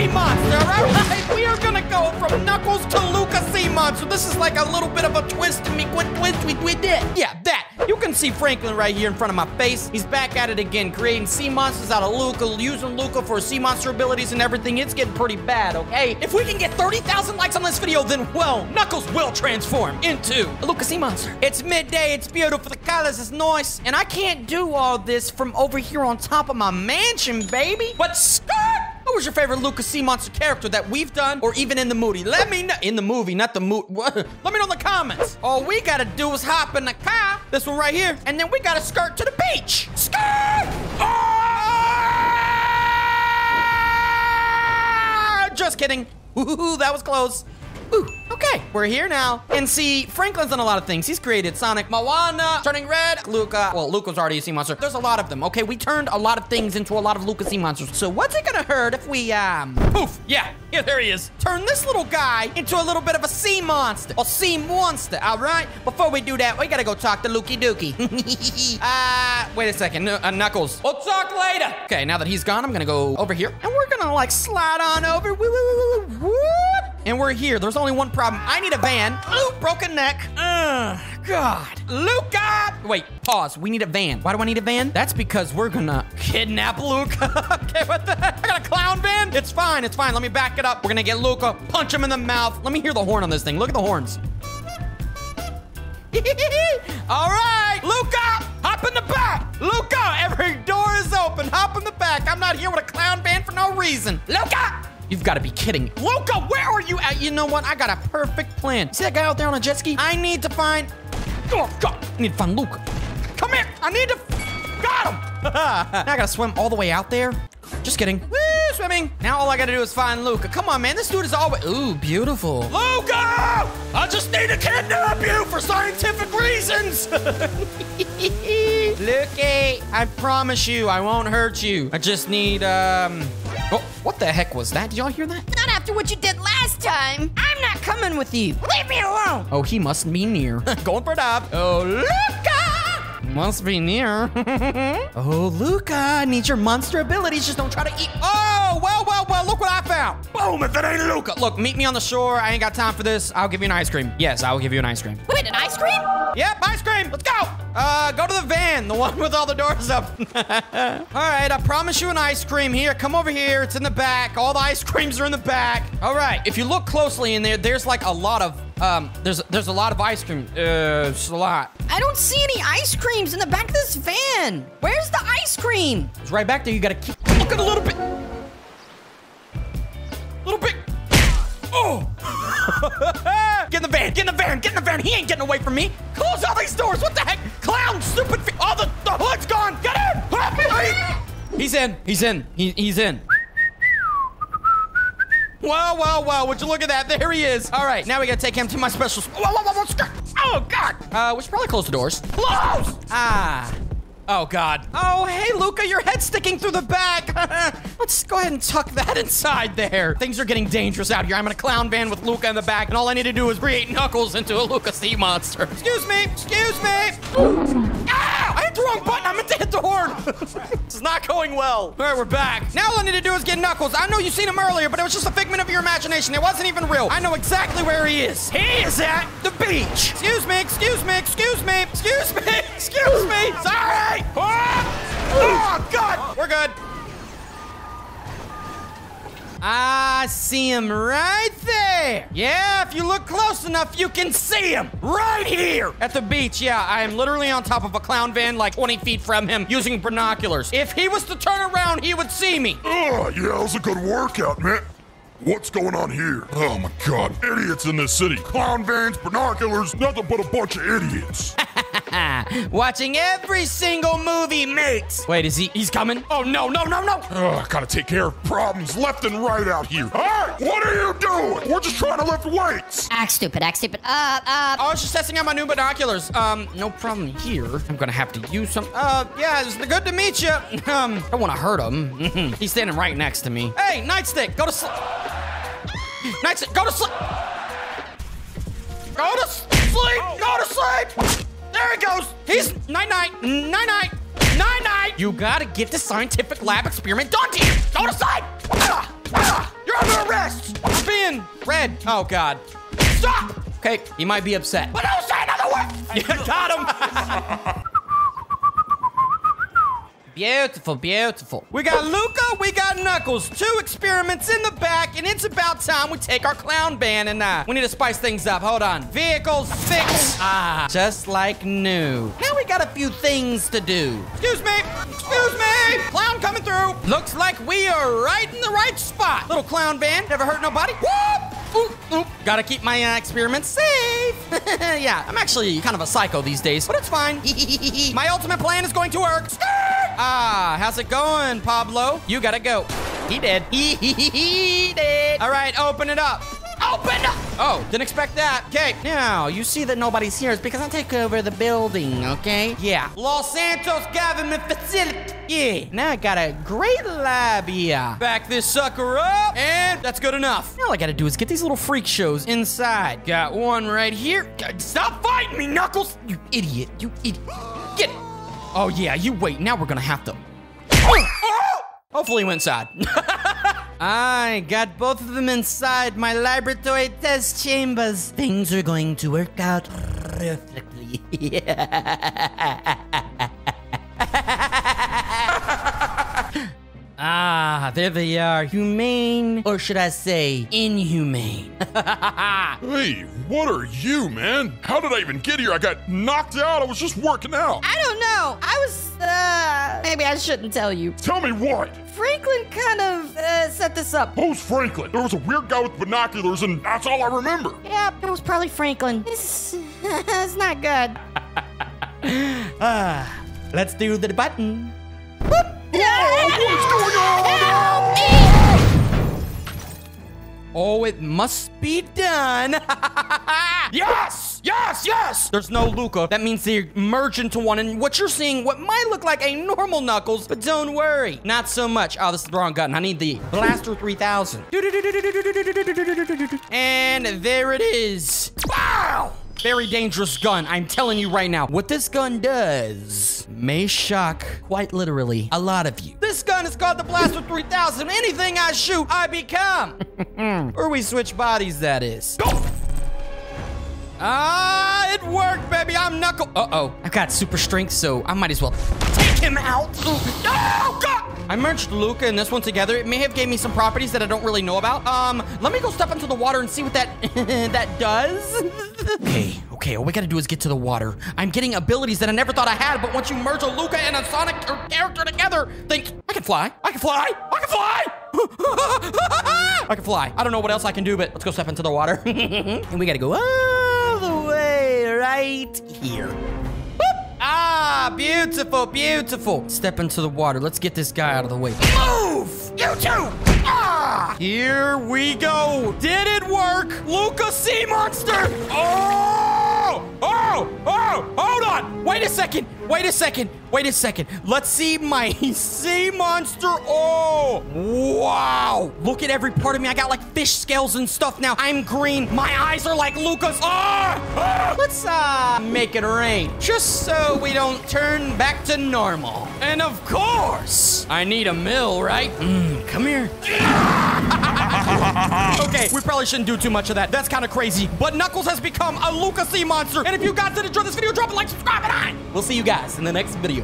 Sea Monster, alright? We are gonna go from Knuckles to Luca Sea Monster. This is like a little bit of a twist to me. What twist we did? Yeah, that. You can see Franklin right here in front of my face. He's back at it again, creating sea monsters out of Luca, using Luca for sea monster abilities and everything. It's getting pretty bad, okay? If we can get 30,000 likes on this video, then, well, Knuckles will transform into a Luca Sea Monster. It's midday, it's beautiful, the colors is nice, and I can't do all this from over here on top of my mansion, baby. But skirt! Who was your favorite Luca Sea Monster character that we've done or even in the movie? Let me know. In the movie, not the movie. Let me know in the comments. All we gotta do is hop in the car. This one right here. And then we gotta skirt to the beach. Skirt! Oh! Just kidding. Ooh, that was close. Ooh, okay, we're here now. And see, Franklin's done a lot of things. He's created Sonic, Moana, Turning Red, Luca. Well, Luca's already a sea monster. There's a lot of them, okay? We turned a lot of things into a lot of Luca sea monsters. So what's it gonna hurt if we, poof, yeah, there he is. Turn this little guy into a little bit of a sea monster. Or sea monster, all right? Before we do that, we gotta go talk to Lukey Dookie. Wait a second, Knuckles. We'll talk later. Okay, now that he's gone, I'm gonna go over here. And we're gonna, like, slide on over. And we're here. There's only one problem. I need a van. Ooh, broken neck. Ugh, God. Luca! Wait, pause. We need a van. Why do I need a van? That's because we're gonna kidnap Luca. Okay, what the heck? I got a clown van? It's fine, it's fine. Let me back it up. We're gonna get Luca, punch him in the mouth. Let me hear the horn on this thing. Look at the horns. All right, Luca, hop in the back. Luca, every door is open. Hop in the back. I'm not here with a clown van for no reason. Luca! You've got to be kidding me. Luca, where are you at? You know what? I got a perfect plan. See that guy out there on a jet ski? I need to find... Oh, God. I need to find Luca. Come here. I need to... Got him. Now I got to swim all the way out there. Just kidding. Woo, swimming. Now all I got to do is find Luca. Come on, man. This dude is always... Ooh, beautiful. Luca! I just need to kidnap you for scientific reasons. Luca, I promise you I won't hurt you. I just need, Oh, what the heck was that? Did y'all hear that? Not after what you did last time. I'm not coming with you. Leave me alone. Oh, he must be near. Going for it up. Oh, Luca! Must be near. Oh, Luca, need your monster abilities. Just don't try to eat. Oh, well, look what I found. Boom, if it ain't Luca. Look, meet me on the shore. I ain't got time for this. I'll give you an ice cream. Yes, I will give you an ice cream. Wait, an ice cream? Yep, ice cream. Let's go. Go to the van, the one with all the doors up. All right, I promise you an ice cream here. Come over here, it's in the back. All the ice creams are in the back. All right, if you look closely in there, there's like a lot of, there's a lot of ice cream. It's a lot. I don't see any ice creams in the back of this van. Where's the ice cream? It's right back there, you gotta keep looking a little bit. Oh! Get in the van, get in the van, get in the van. He ain't getting away from me. Close all these doors, what the heck? Clown, stupid, all the hood's gone. Get in! He's in. Wow, would you look at that? There he is. All right, now we gotta take him to my special. Oh, God. We should probably close the doors. Close! Ah. Oh, God. Oh, hey, Luca, your head's sticking through the back. Let's go ahead and tuck that inside there. Things are getting dangerous out here. I'm in a clown van with Luca in the back, and all I need to do is create Knuckles into a Luca sea monster. Excuse me. Ow! I hit the wrong button. I meant to hit the horn. It's not going well. All right, we're back. Now all I need to do is get Knuckles. I know you've seen him earlier, but it was just a figment of your imagination. It wasn't even real. I know exactly where he is. He is at the beach. Excuse me. Sorry. Oh, God! We're good. I see him right there. Yeah, if you look close enough, you can see him right here at the beach. Yeah, I am literally on top of a clown van like 20 feet from him using binoculars. If he was to turn around, he would see me. Oh, yeah, that was a good workout, man. What's going on here? Oh, my God. Idiots in this city. Clown vans, binoculars, nothing but a bunch of idiots. Watching every single movie makes. Wait, he's coming? Oh, no. I gotta take care of problems left and right out here. Hey, what are you doing? We're just trying to lift weights. Act stupid. I was just testing out my new binoculars. No problem here. I'm gonna have to use some. Yeah, it's good to meet you. I don't wanna hurt him. He's standing right next to me. Hey, nightstick, go to sleep. Nightstick, go to sleep. Go to sleep. There he goes. He's night-night. You gotta get the scientific lab experiment done to you. Go to sleep. You're Spin! Red! Oh, God. Stop! Okay, he might be upset. But don't say another word! Yeah, got him! Beautiful, beautiful. We got Luca, we got Knuckles. Two experiments in the back, and it's about time we take our clown band and we need to spice things up. Hold on. Vehicle 6. Ah, just like new. Now we got a few things to do. Excuse me. Excuse me. Clown coming through. Looks like we are right in the right spot. Little clown band. Never hurt nobody. Whoop. Oop, oop. Gotta keep my experiments safe. Yeah, I'm actually kind of a psycho these days, but it's fine. My ultimate plan is going to work. Ah, how's it going, Pablo? You gotta go. He did. He did. All right, open it up. Open up. Oh, didn't expect that. Okay, now you see that nobody's here. It's because I take over the building, okay? Yeah. Los Santos government facility. Yeah, now I got a great lab here. Back this sucker up, and that's good enough. All I gotta do is get these little freak shows inside. Got one right here. God, stop fighting me, Knuckles. You idiot, you idiot. Get it. Oh yeah, you wait, now we're gonna have to. Hopefully he went inside. I got both of them inside my laboratory test chambers. Things are going to work out perfectly. Ah, there they are. Humane, or should I say inhumane? Hey, what are you, man? How did I even get here? I got knocked out. I was just working out. I don't know. I was, maybe I shouldn't tell you. Tell me what? Franklin kind of set this up. Who's Franklin? There was a weird guy with binoculars, and that's all I remember. Yeah, it was probably Franklin. It's not good. Let's do the button. Whoop. What's going on? Oh, it must be done. Yes, yes, yes. There's no Luca. That means they merge into one. And what you're seeing, what might look like a normal Knuckles, but don't worry. Not so much. Oh, this is the wrong gun. I need the Blaster 3000. And there it is. Wow. Very dangerous gun, I'm telling you right now. What this gun does may shock, quite literally, a lot of you. This gun is called the Blaster 3000. Anything I shoot, I become. Or we switch bodies, that is. Go! Ah, it worked, baby, I'm Knuckle. Uh-oh, I've got super strength, so I might as well take him out. Oh, God! I merged Luca and this one together. It may have gave me some properties that I don't really know about. Let me go step into the water and see what that, that does. Okay, okay, all we gotta do is get to the water. I'm getting abilities that I never thought I had, but once you merge a Luca and a Sonic character together, think, I can fly, I can fly, I can fly! I can fly. I don't know what else I can do, but let's go step into the water. And we gotta go all the way right here. Ah, beautiful, beautiful. Step into the water. Let's get this guy out of the way. Move! You two! Ah! Here we go. Did it work? Luca Sea Monster! Oh! Oh! Oh! Hold on! Wait a second! Wait a second! Wait a second. Let's see my sea monster. Oh, wow. Look at every part of me. I got like fish scales and stuff now. I'm green. My eyes are like Luca's. Ah! Let's make it rain. Just so we don't turn back to normal. And of course, I need a mill, right? Come here. Okay, we probably shouldn't do too much of that. That's kind of crazy. But Knuckles has become a Luca sea monster. And if you guys did enjoy this video, drop a like, subscribe, and we'll see you guys in the next video.